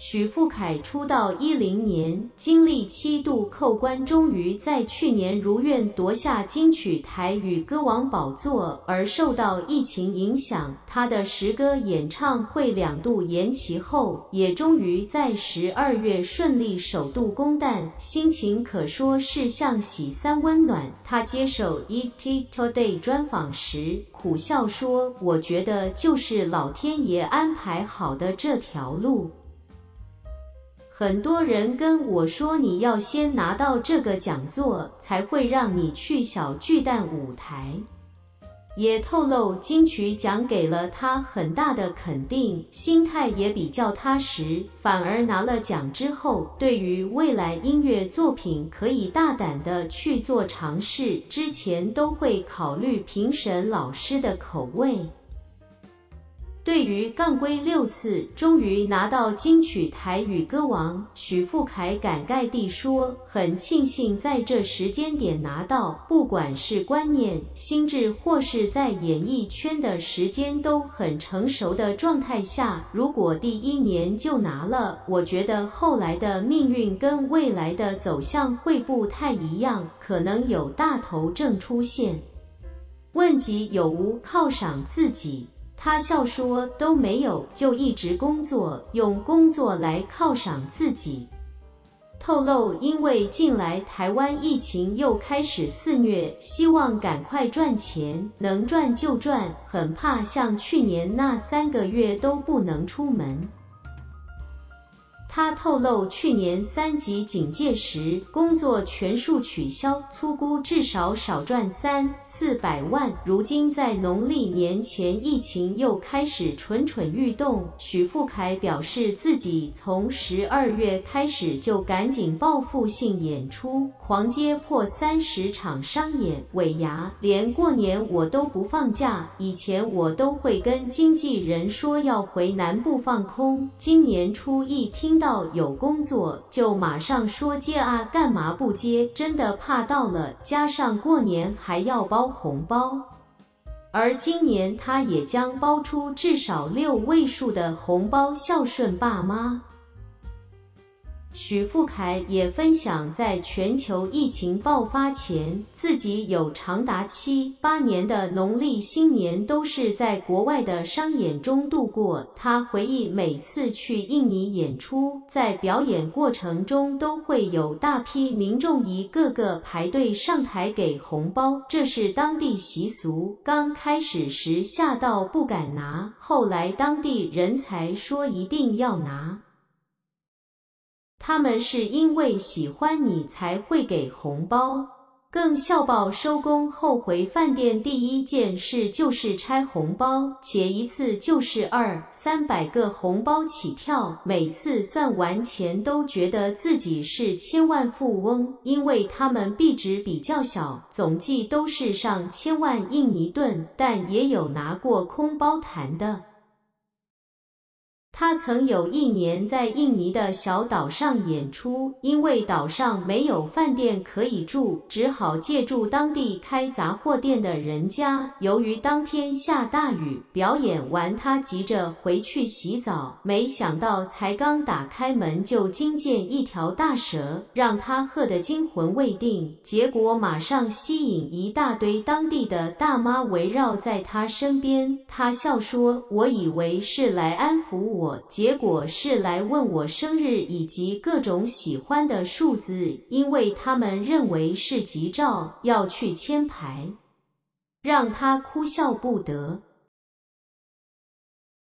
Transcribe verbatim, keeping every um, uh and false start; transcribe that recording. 许富凯出道一零年，经历七度扣关，终于在去年如愿夺下金曲台与歌王宝座。而受到疫情影响，他的十歌演唱会两度延期后，也终于在十二月顺利首度公诞，心情可说是像洗三温暖。他接受 E T Today 专访时苦笑说：“我觉得就是老天爷安排好的这条路。”很多人跟我说，你要先拿到这个讲座，才会让你去小巨蛋舞台。也透露金曲奖给了他很大的肯定，心态也比较踏实。反而拿了奖之后，对于未来音乐作品可以大胆的去做尝试，之前都会考虑评审老师的口味。对于杠归六次，终于拿到金曲台与歌王，许富凯感慨地说：“很庆幸在这时间点拿到，不管是观念、心智或是在演艺圈的时间都很成熟的状态下，如果第一年就拿了，我觉得后来的命运跟未来的走向会不太一样，可能有大头症出现。”问及有无犒赏自己，他笑说：“都没有，就一直工作，用工作来犒赏自己。”透露，因为近来台湾疫情又开始肆虐，希望赶快赚钱，能赚就赚，很怕像去年那三个月都不能出门。他透露，去年三级警戒时，工作全数取消，粗估至少少赚三四百万。如今在农历年前，疫情又开始蠢蠢欲动。许富凯表示，自己从十二月开始就赶紧报复性演出，狂接破三十场商演。尾牙连过年我都不放假，以前我都会跟经纪人说要回南部放空，今年初一听到有工作就马上说接啊，干嘛不接，真的怕到了，加上过年还要包红包，而今年他也将包出至少六位数的红包，孝顺爸妈。许富凯也分享，在全球疫情爆发前，自己有长达七八年的农历新年都是在国外的商演中度过。他回忆，每次去印尼演出，在表演过程中都会有大批民众一个个排队上台给红包，这是当地习俗。刚开始时吓到不敢拿，后来当地人才说一定要拿。他们是因为喜欢你才会给红包。更笑爆，收工后回饭店第一件事就是拆红包，且一次就是二三百个红包起跳，每次算完钱都觉得自己是千万富翁，因为他们币值比较小，总计都是上千万印尼盾，但也有拿过空包弹的。他曾有一年在印尼的小岛上演出，因为岛上没有饭店可以住，只好借住当地开杂货店的人家。由于当天下大雨，表演完他急着回去洗澡，没想到才刚打开门就惊见一条大蛇，让他吓得惊魂未定，结果马上吸引一大堆当地的大妈围绕在他身边。他笑说：“我以为是来安抚我，结果是来问我生日以及各种喜欢的数字，因为他们认为是吉兆，要去签牌。”让他哭笑不得。